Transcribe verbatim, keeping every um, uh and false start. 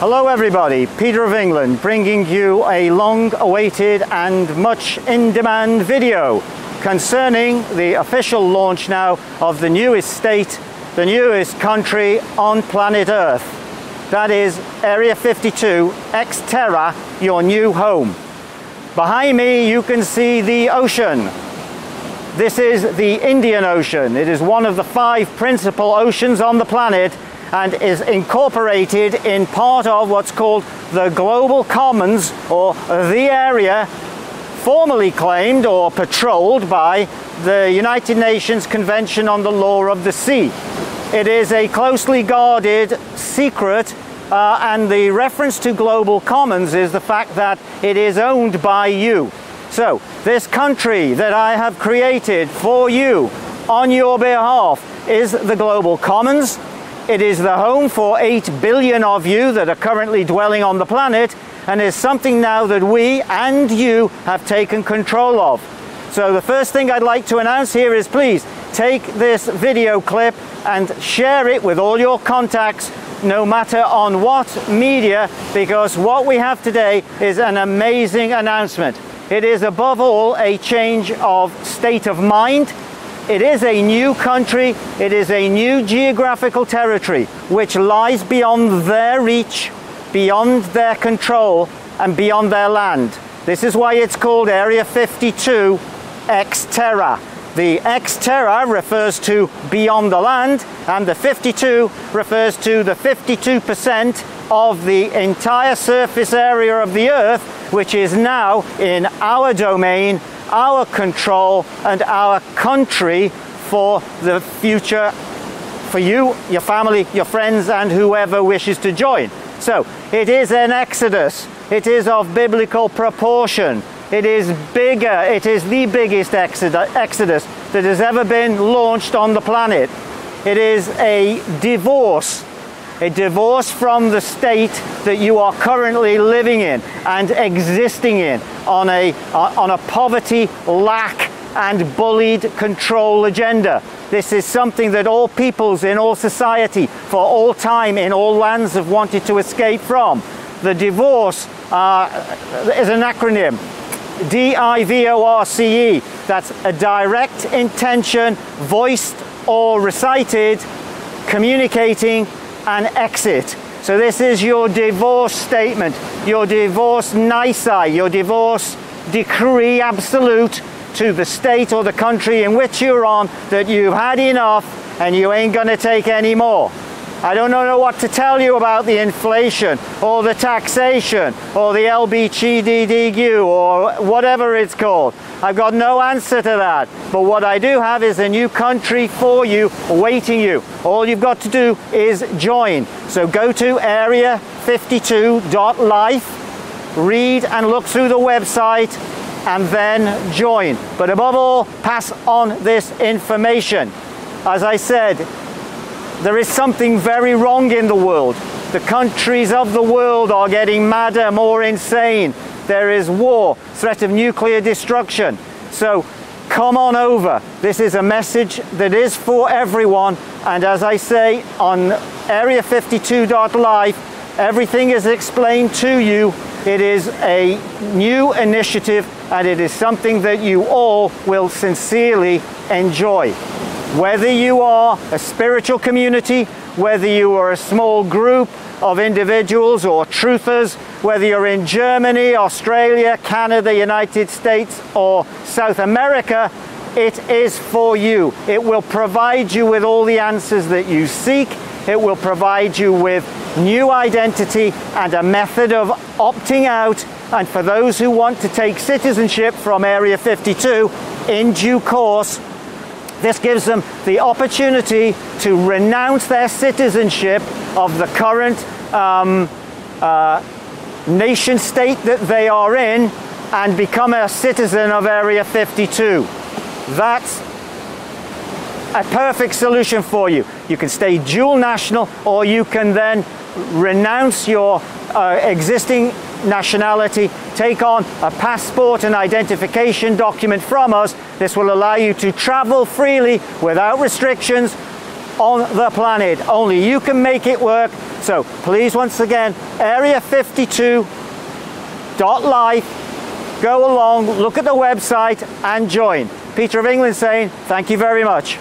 Hello everybody, Peter of England bringing you a long-awaited and much in-demand video concerning the official launch now of the newest state, the newest country on planet Earth. That is Area fifty-two Ex Terra, your new home. Behind me you can see the ocean. This is the Indian Ocean. It is one of the five principal oceans on the planet and is incorporated in part of what's called the Global Commons, or the area formerly claimed or patrolled by the United Nations Convention on the Law of the Sea. It is a closely guarded secret, uh, and the reference to Global Commons is the fact that it is owned by you. So this country that I have created for you on your behalf is the Global Commons. It is the home for eight billion of you that are currently dwelling on the planet, and is something now that we and you have taken control of. So the first thing I'd like to announce here is, please take this video clip and share it with all your contacts, no matter on what media, because what we have today is an amazing announcement. It is above all a change of state of mind. It is a new country, it is a new geographical territory which lies beyond their reach, beyond their control and beyond their land. This is why it's called Area fifty-two Ex Terra. The Ex Terra refers to beyond the land, and the fifty-two refers to the fifty-two percent of the entire surface area of the Earth, which is now in our domain, our control and our country for the future, for you, your family, your friends and whoever wishes to join. So it is an exodus, it is of biblical proportion, it is bigger, it is the biggest exodus that has ever been launched on the planet. It is a divorce, a divorce from the state that you are currently living in and existing in on a, on a poverty, lack and bullied control agenda. This is something that all peoples in all society for all time in all lands have wanted to escape from. The divorce uh, is an acronym, D I V O R C E, that's a direct intention, voiced or recited, communicating and exit. So this is your divorce statement, your divorce nisi, your divorce decree absolute to the state or the country in which you're on, that you've had enough and you ain't gonna take any more. I don't know what to tell you about the inflation or the taxation or the L B G D D Q or whatever it's called. I've got no answer to that, but what I do have is a new country for you, awaiting you. All you've got to do is join. So go to area fifty-two dot life, read and look through the website, and then join. But above all, pass on this information. As I said, there is something very wrong in the world. The countries of the world are getting madder, more insane. There is war, threat of nuclear destruction. So come on over. This is a message that is for everyone. And as I say, on area fifty-two dot life, everything is explained to you. It is a new initiative and it is something that you all will sincerely enjoy. Whether you are a spiritual community, whether you are a small group of individuals or truthers, whether you're in Germany, Australia, Canada, United States or South America, it is for you. It will provide you with all the answers that you seek. It will provide you with new identity and a method of opting out. And for those who want to take citizenship from Area fifty-two in due course, this gives them the opportunity to renounce their citizenship of the current um, uh, nation state that they are in and become a citizen of Area fifty-two. That's a perfect solution for you. You can stay dual national, or you can then renounce your uh, existing nationality, take on a passport and identification document from us. This will allow you to travel freely without restrictions on the planet. Only you can make it work. So please, once again, area fifty-two dot life, go along, look at the website and join. Peter of England saying thank you very much.